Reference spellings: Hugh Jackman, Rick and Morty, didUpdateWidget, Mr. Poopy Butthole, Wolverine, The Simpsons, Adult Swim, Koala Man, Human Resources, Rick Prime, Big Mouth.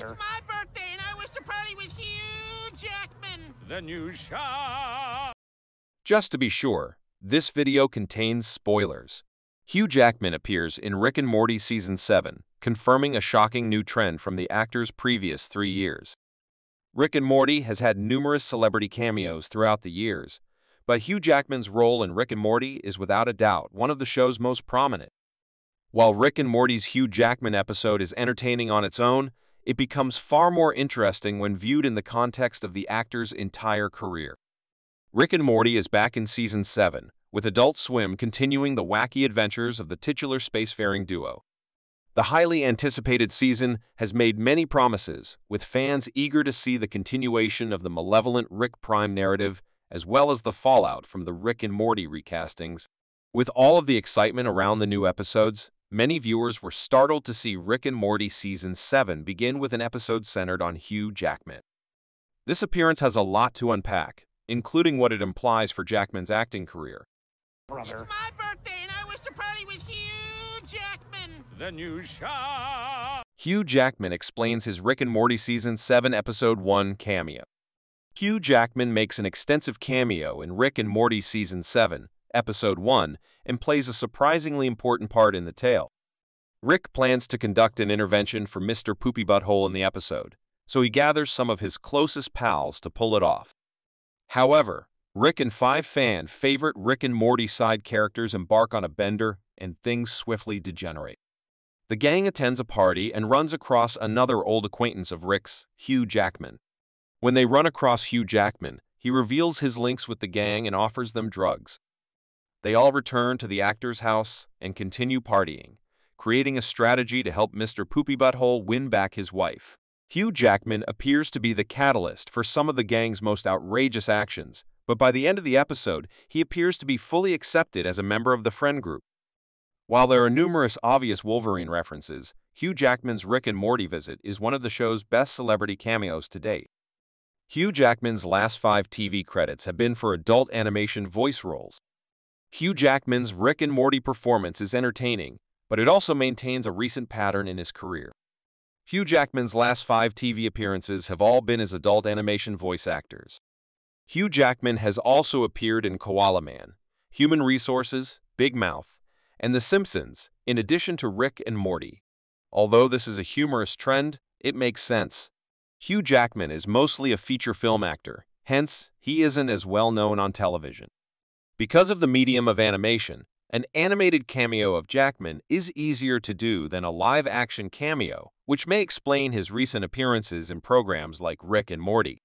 brother. It's my birthday and I wish to party with Hugh Jackman. Then you shall. Just to be sure, this video contains spoilers. Hugh Jackman appears in Rick and Morty Season 7, confirming a shocking new trend from the actor's previous 3 years. Rick and Morty has had numerous celebrity cameos throughout the years, but Hugh Jackman's role in Rick and Morty is without a doubt one of the show's most prominent. While Rick and Morty's Hugh Jackman episode is entertaining on its own, it becomes far more interesting when viewed in the context of the actor's entire career. Rick and Morty is back in Season 7, with Adult Swim continuing the wacky adventures of the titular spacefaring duo. The highly anticipated season has made many promises, with fans eager to see the continuation of the malevolent Rick Prime narrative, as well as the fallout from the Rick and Morty recastings. With all of the excitement around the new episodes, many viewers were startled to see Rick and Morty Season 7 begin with an episode centered on Hugh Jackman. This appearance has a lot to unpack, including what it implies for Jackman's acting career. Brother. It's my birthday and I wish to party with Hugh Jackman. Then you shall. Hugh Jackman explains his Rick and Morty Season 7 Episode 1 cameo. Hugh Jackman makes an extensive cameo in Rick and Morty Season 7, Episode 1, and plays a surprisingly important part in the tale. Rick plans to conduct an intervention for Mr. Poopy Butthole in the episode, so he gathers some of his closest pals to pull it off. However, Rick and five fan-favorite Rick and Morty side characters embark on a bender, and things swiftly degenerate. The gang attends a party and runs across another old acquaintance of Rick's, Hugh Jackman. When they run across Hugh Jackman, he reveals his links with the gang and offers them drugs. They all return to the actor's house and continue partying, creating a strategy to help Mr. Poopy Butthole win back his wife. Hugh Jackman appears to be the catalyst for some of the gang's most outrageous actions, but by the end of the episode, he appears to be fully accepted as a member of the friend group. While there are numerous obvious Wolverine references, Hugh Jackman's Rick and Morty visit is one of the show's best celebrity cameos to date. Hugh Jackman's last 5 TV credits have been for adult animation voice roles. Hugh Jackman's Rick and Morty performance is entertaining, but it also maintains a recent pattern in his career. Hugh Jackman's last 5 TV appearances have all been as adult animation voice actors. Hugh Jackman has also appeared in Koala Man, Human Resources, Big Mouth, and The Simpsons, in addition to Rick and Morty. Although this is a humorous trend, it makes sense. Hugh Jackman is mostly a feature film actor, hence, he isn't as well known on television. Because of the medium of animation, an animated cameo of Jackman is easier to do than a live-action cameo, which may explain his recent appearances in programs like Rick and Morty.